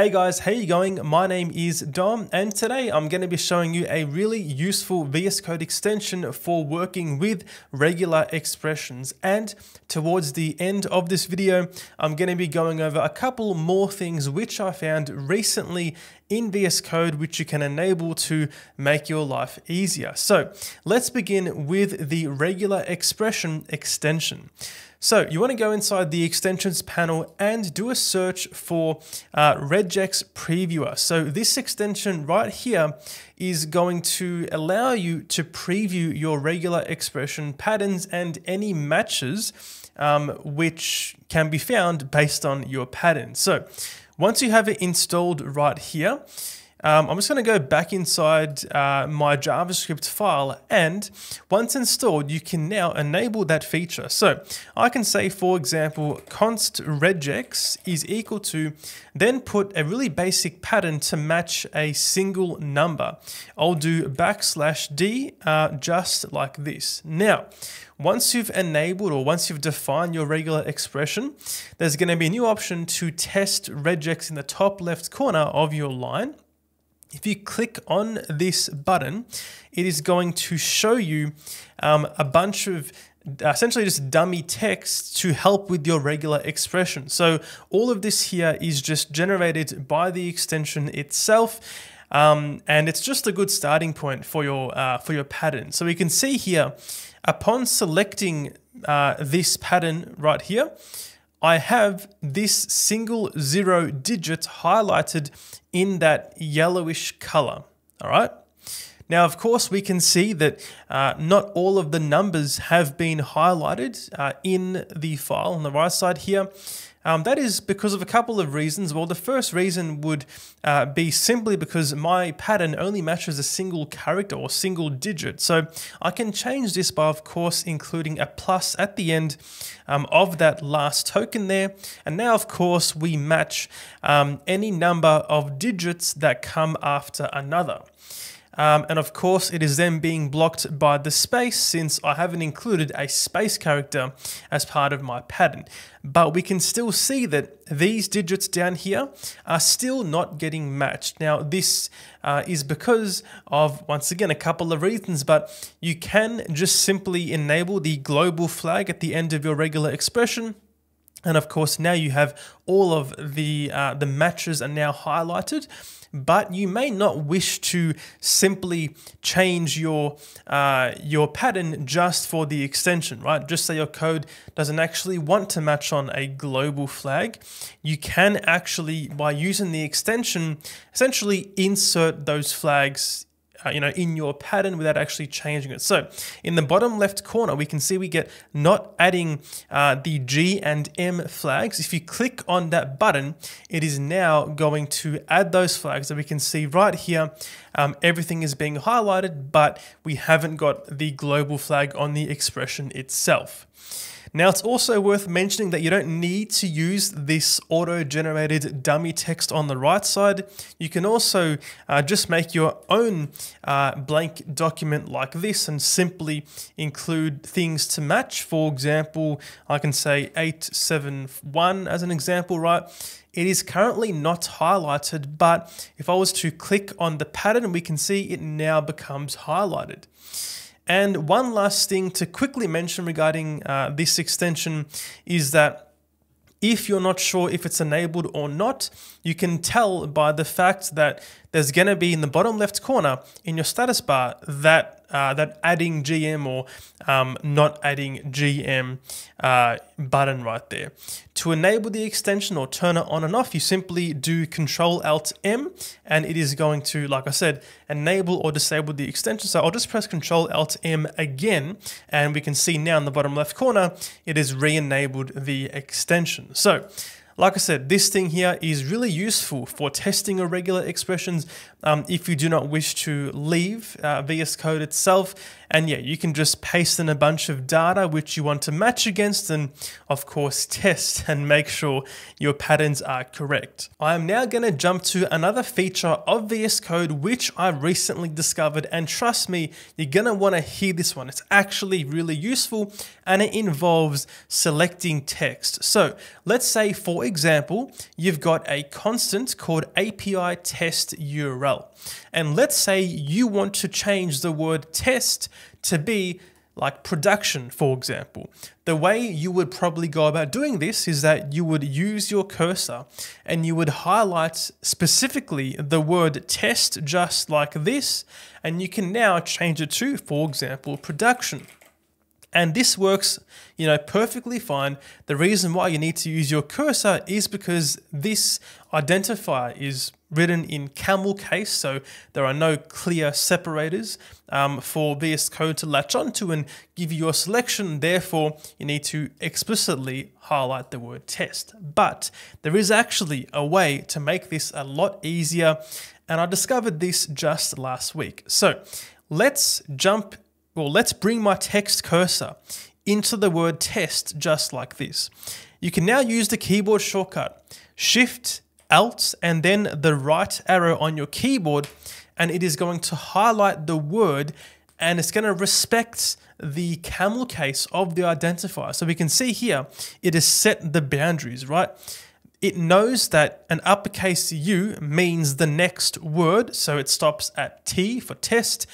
Hey guys, how you going? My name is Dom and today I'm going to be showing you a really useful VS Code extension for working with regular expressions. And towards the end of this video, I'm going to be going over a couple more things which I found recently in VS Code, which you can enable to make your life easier. So let's begin with the regular expression extension. So you want to go inside the extensions panel and do a search for regex previewer. So this extension right here is going to allow you to preview your regular expression patterns and any matches which can be found based on your pattern. So once you have it installed right here, I'm just going to go back inside my JavaScript file, and once installed, you can now enable that feature. So I can say, for example, const regex is equal to, then put a really basic pattern to match a single number. I'll do \d just like this. Now, once you've enabled or once you've defined your regular expression, there's going to be a new option to test regex in the top left corner of your line. If you click on this button, it is going to show you a bunch of essentially just dummy text to help with your regular expression. So all of this here is just generated by the extension itself. And it's just a good starting point for your pattern. So we can see here, upon selecting this pattern right here, I have this single 0 digit highlighted in that yellowish color. All right. Now, of course, we can see that not all of the numbers have been highlighted in the file on the right side here. That is because of a couple of reasons. Well, the first reason would be simply because my pattern only matches a single character or single digit. So I can change this by, of course, including a plus at the end of that last token there. And now, of course, we match any number of digits that come after another. And of course, it is then being blocked by the space since I haven't included a space character as part of my pattern. But we can still see that these digits down here are still not getting matched. Now, this is because of, once again, a couple of reasons, but you can just simply enable the global flag at the end of your regular expression. And of course, now you have all of the matches are now highlighted, but you may not wish to simply change your pattern just for the extension, right? Just say your code doesn't actually want to match on a global flag. You can actually, by using the extension, essentially insert those flags in your pattern without actually changing it. So in the bottom left corner, we can see we get not adding the G and M flags. If you click on that button, it is now going to add those flags that we can see right here. Everything is being highlighted, but we haven't got the global flag on the expression itself. Now, it's also worth mentioning that you don't need to use this auto-generated dummy text on the right side. You can also just make your own blank document like this and simply include things to match. For example, I can say 871 as an example, right? It is currently not highlighted, but if I was to click on the pattern, we can see it now becomes highlighted. And one last thing to quickly mention regarding this extension is that if you're not sure if it's enabled or not, you can tell by the fact that there's going to be in the bottom left corner in your status bar that that adding GM or not adding GM button right there. To enable the extension or turn it on and off, you simply do Control-Alt-M, and it is going to, like I said, enable or disable the extension. So I'll just press Control-Alt-M again, and we can see now in the bottom left corner, it has re-enabled the extension. So, like I said, this thing here is really useful for testing irregular expressions if you do not wish to leave VS Code itself. And yeah, you can just paste in a bunch of data which you want to match against and of course test and make sure your patterns are correct. I am now going to jump to another feature of VS Code which I recently discovered, and trust me, you're going to want to hear this one. It's actually really useful and it involves selecting text. So let's say, for example, you've got a constant called API test URL. And let's say you want to change the word test to be like production, for example. The way you would probably go about doing this is that you would use your cursor and you would highlight specifically the word test just like this, and you can now change it to, for example, production. And this works, you know, perfectly fine. The reason why you need to use your cursor is because this identifier is written in camel case, so there are no clear separators for VS Code to latch onto and give you your selection. Therefore, you need to explicitly highlight the word test. But there is actually a way to make this a lot easier, and I discovered this just last week. So let's jump in. Well, let's bring my text cursor into the word test just like this. You can now use the keyboard shortcut, Shift, Alt, and then the right arrow on your keyboard, and it is going to highlight the word and it's going to respect the camel case of the identifier. So we can see here, it has set the boundaries, right? It knows that an uppercase U means the next word, so it stops at T for test.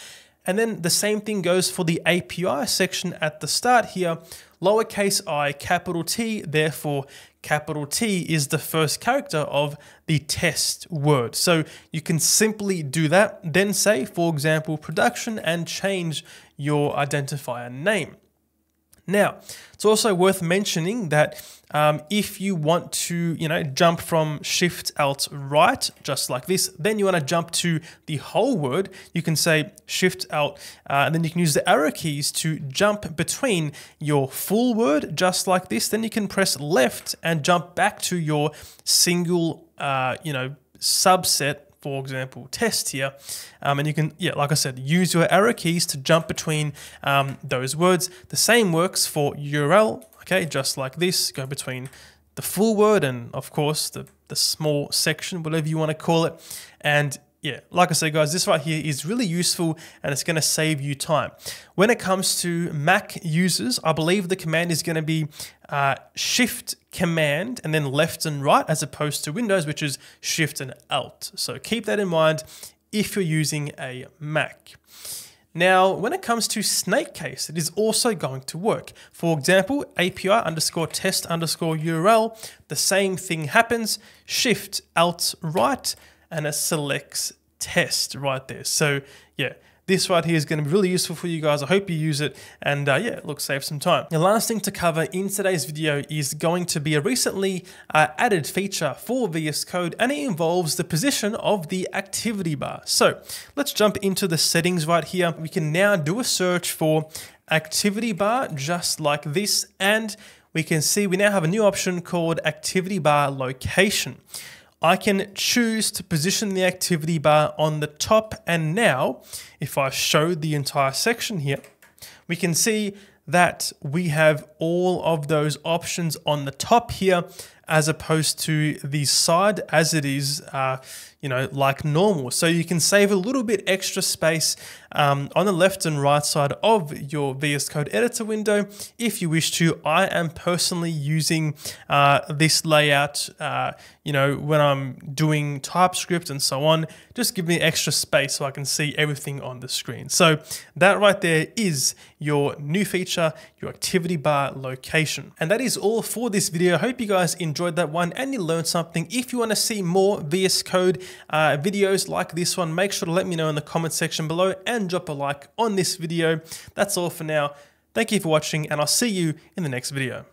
And then the same thing goes for the API section at the start here, lowercase I, capital T, therefore capital T is the first character of the test word. So you can simply do that, then say, for example, production, and change your identifier name. Now, it's also worth mentioning that if you want to, you know, jump from Shift Alt Right, just like this, then you want to jump to the whole word, you can say Shift Alt, and then you can use the arrow keys to jump between your full word, just like this. Then you can press left and jump back to your single, you know, subset, for example, test here. And you can, yeah, like I said, use your arrow keys to jump between those words. The same works for URL, okay, just like this. Go between the full word and, of course, the small section, whatever you want to call it. And yeah, like I said, guys, this right here is really useful and it's going to save you time. When it comes to Mac users, I believe the command is going to be Shift Command and then left and right, as opposed to Windows, which is Shift and Alt. So keep that in mind if you're using a Mac. Now, when it comes to snake case, it is also going to work. For example, API underscore test underscore URL, the same thing happens, Shift Alt Right, and it selects test right there. So yeah, this right here is going to be really useful for you guys. I hope you use it, and yeah, look, save some time. The last thing to cover in today's video is going to be a recently added feature for VS Code, and it involves the position of the activity bar. So let's jump into the settings right here. We can now do a search for activity bar just like this, and we can see we now have a new option called activity bar location. I can choose to position the activity bar on the top, and now if I show the entire section here, we can see that we have all of those options on the top here as opposed to the side as it is, you know, like normal. So you can save a little bit extra space on the left and right side of your VS Code editor window if you wish to. I am personally using this layout, you know, when I'm doing TypeScript and so on, just give me extra space so I can see everything on the screen. So that right there is your new feature, your activity bar location. And that is all for this video. I hope you guys enjoyed that one and you learned something. If you want to see more VS Code videos like this one, make sure to let me know in the comment section below and drop a like on this video. That's all for now. Thank you for watching, and I'll see you in the next video.